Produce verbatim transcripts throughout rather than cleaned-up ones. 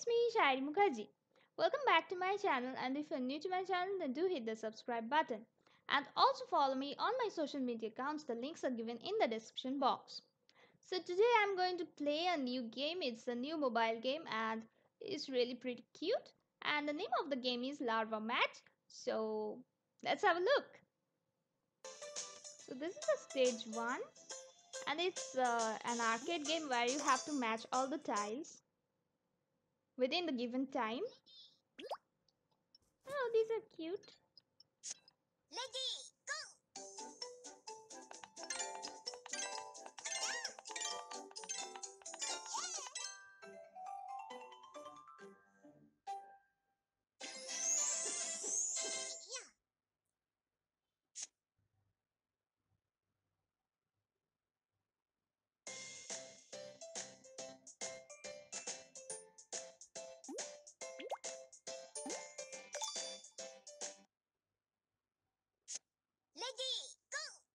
It's me, Shairi Mukherjee. Welcome back to my channel, and if you're new to my channel, then do hit the subscribe button. And also follow me on my social media accounts. The links are given in the description box. So today I'm going to play a new game. It's a new mobile game and it's really pretty cute. And the name of the game is Larva Match. So let's have a look. So this is the stage one. And it's uh, an arcade game where you have to match all the tiles within the given time. Oh, these are cute. Ready, go!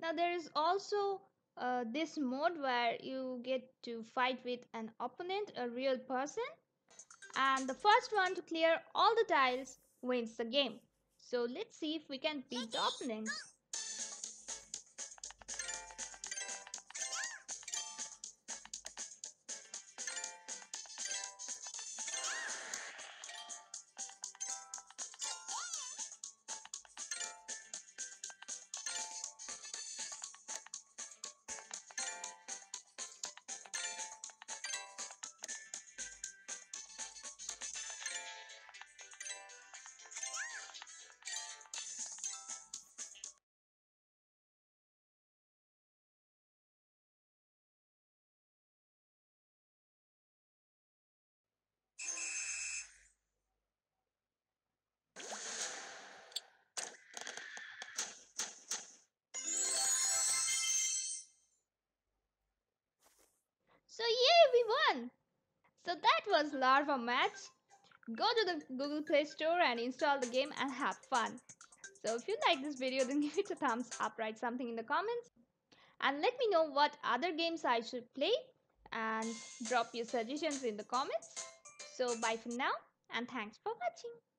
Now there is also uh, this mode where you get to fight with an opponent, a real person, and the first one to clear all the tiles wins the game. So let's see if we can beat the opponent. So yeah, we won! So that was Larva Match. Go to the Google Play Store and install the game and have fun. So if you like this video, then give it a thumbs up, write something in the comments. And let me know what other games I should play. And drop your suggestions in the comments. So bye for now and thanks for watching.